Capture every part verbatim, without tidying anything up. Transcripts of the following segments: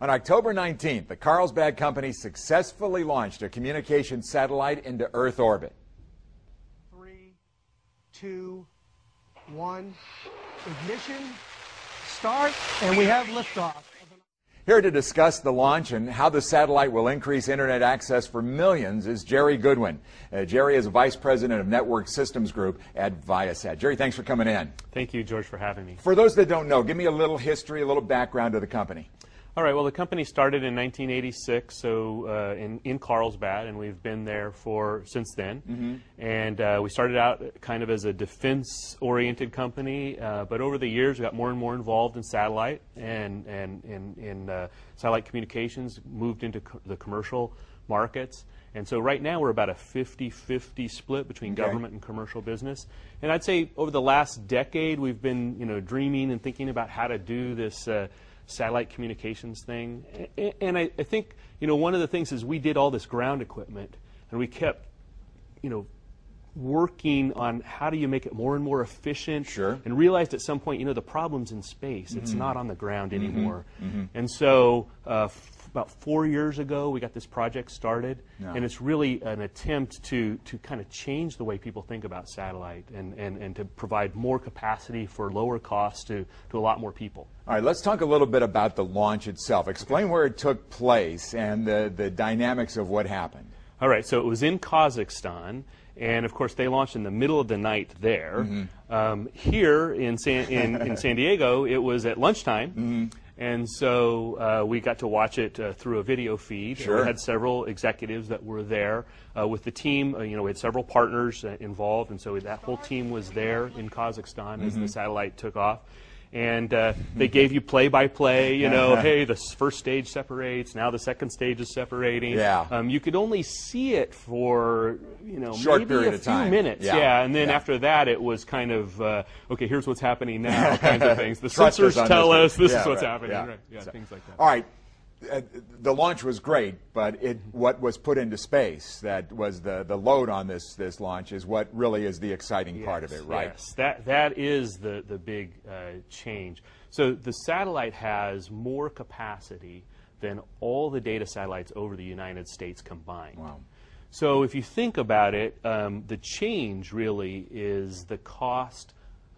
On October nineteenth, the Carlsbad Company successfully launched a communication satellite into Earth orbit. Three, two, one, ignition, start, and we have liftoff. Here to discuss the launch and how the satellite will increase Internet access for millions is Jerry Goodwin. Uh, Jerry is Vice President of Network Systems Group at Viasat. Jerry, thanks for coming in. Thank you, George, for having me. For those that don't know, give me a little history, a little background to the company. All right, well, the company started in nineteen eighty-six, so uh, in, in Carlsbad, and we've been there for since then. Mm-hmm. And uh, we started out kind of as a defense-oriented company, uh, but over the years we got more and more involved in satellite and and in, in uh, satellite communications, moved into co the commercial markets. And so right now we're about a fifty fifty split between okay. government and commercial business. And I'd say over the last decade we've been, you know, dreaming and thinking about how to do this uh, satellite communications thing. And I, I think, you know, one of the things is we did all this ground equipment and we kept, you know, working on how do you make it more and more efficient, sure. and realized at some point, you know, the problem's in space. Mm-hmm. It's not on the ground anymore. Mm-hmm. Mm-hmm. And so uh, f about four years ago, we got this project started, yeah. and it's really an attempt to, to kind of change the way people think about satellite and, and, and to provide more capacity for lower costs to, to a lot more people. All right, let's talk a little bit about the launch itself. Explain where it took place and the, the dynamics of what happened. All right, so it was in Kazakhstan. And of course, they launched in the middle of the night there. Mm-hmm. um, here in San, in, in San Diego, it was at lunchtime. Mm-hmm. And so uh, we got to watch it uh, through a video feed. Sure. We had several executives that were there uh, with the team. Uh, you know, we had several partners uh, involved. And so that whole team was there in Kazakhstan mm-hmm. as the satellite took off. And uh, they gave you play-by-play, -play, you know, hey, the first stage separates, now the second stage is separating. Yeah. Um, you could only see it for, you know, Short maybe period a of few time. minutes. Yeah. yeah. And then yeah. after that, it was kind of, uh, okay, here's what's happening now, kinds of things. The sensors tell us this yeah, is what's right. happening. Yeah, right. yeah so, things like that. All right. Uh, the launch was great, but it what was put into space that was the the load on this this launch is what really is the exciting yes, part of it, right? Yes, that that is the the big uh, change. So the satellite has more capacity than all the data satellites over the United States combined. Wow. So if you think about it, um, the change really is the cost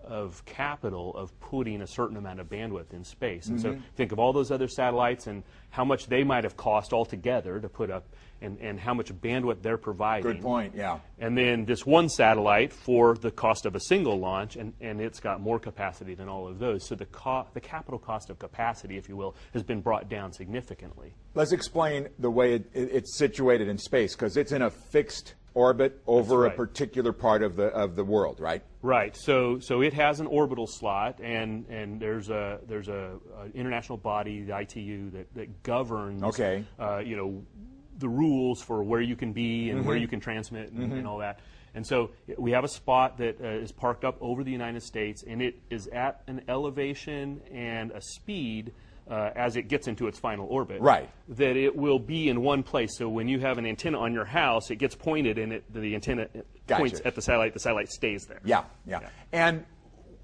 of capital of putting a certain amount of bandwidth in space. And mm-hmm. so think of all those other satellites and how much they might have cost altogether to put up and, and how much bandwidth they're providing. Good point, yeah. And then this one satellite for the cost of a single launch, and, and it's got more capacity than all of those. So the, co the capital cost of capacity, if you will, has been brought down significantly. Let's explain the way it, it, it's situated in space, because it's in a fixed orbit over right. a particular part of the of the world, right? Right. So so it has an orbital slot, and and there's a there's a, a international body, the I T U, that that governs. Okay. Uh, you know, the rules for where you can be and mm-hmm. where you can transmit and, mm-hmm. and all that. And so we have a spot that uh, is parked up over the United States, and it is at an elevation and a speed. Uh, as it gets into its final orbit, right. that it will be in one place. So when you have an antenna on your house, it gets pointed and it, the antenna gotcha. points at the satellite, the satellite stays there. Yeah, yeah, yeah. And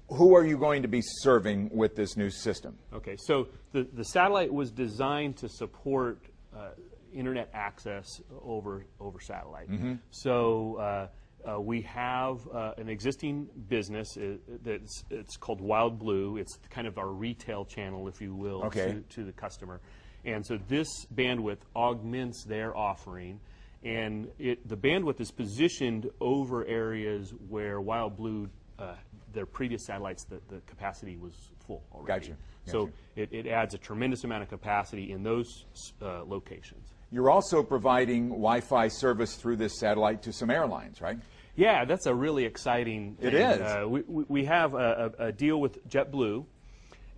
who are you going to be serving with this new system? Okay, so the, the satellite was designed to support uh, internet access over, over satellite. Mm-hmm. So uh, Uh, we have uh, an existing business uh, that's it's called Wild Blue. It's kind of our retail channel, if you will, okay. to, to the customer. And so this bandwidth augments their offering. And it, the bandwidth is positioned over areas where Wild Blue, uh, their previous satellites, the, the capacity was full already. Gotcha. Gotcha. So it, it adds a tremendous amount of capacity in those uh, locations. You're also providing Wi-Fi service through this satellite to some airlines, right? Yeah, that's a really exciting thing. It is. Uh, we, we have a, a deal with JetBlue,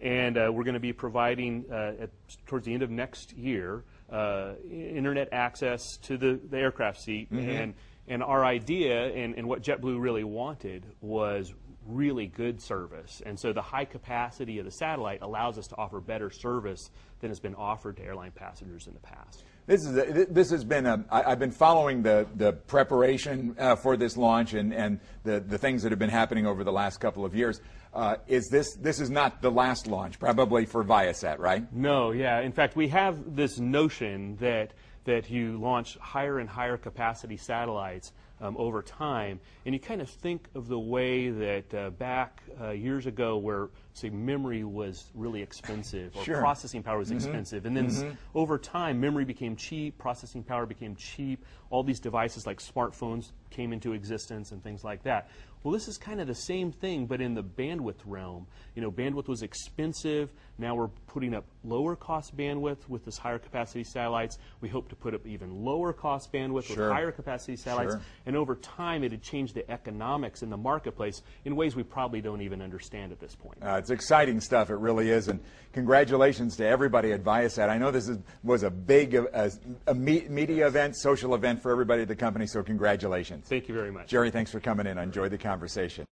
and uh, we're going to be providing, uh, at, towards the end of next year, uh, internet access to the, the aircraft seat. Mm-hmm. and, and our idea and, and what JetBlue really wanted was really good service, and so the high capacity of the satellite allows us to offer better service than has been offered to airline passengers in the past. This is a, this has been a, I, I've been following the the preparation uh, for this launch and and the the things that have been happening over the last couple of years. Uh, is this this is not the last launch, probably, for Viasat, right? No, yeah. In fact, we have this notion that that you launch higher and higher capacity satellites um, over time, and you kind of think of the way that uh, back uh, years ago, where say memory was really expensive, or sure. processing power was mm-hmm. expensive, and then mm-hmm. over time, memory became cheap, processing power became cheap. All these devices like smartphones came into existence, and things like that. Well, this is kind of the same thing, but in the bandwidth realm. You know, bandwidth was expensive. Now we're putting up lower cost bandwidth with this higher capacity satellites. We hope to put up even lower cost bandwidth sure. with higher capacity satellites. Sure. And over time, it had changed the economics in the marketplace in ways we probably don't even understand at this point. Uh, it's exciting stuff. It really is. And congratulations to everybody at Viasat. I know this is, was a big uh, a media event, social event for everybody at the company, so congratulations. Thank you very much. Jerry, thanks for coming in. I enjoyed the conversation.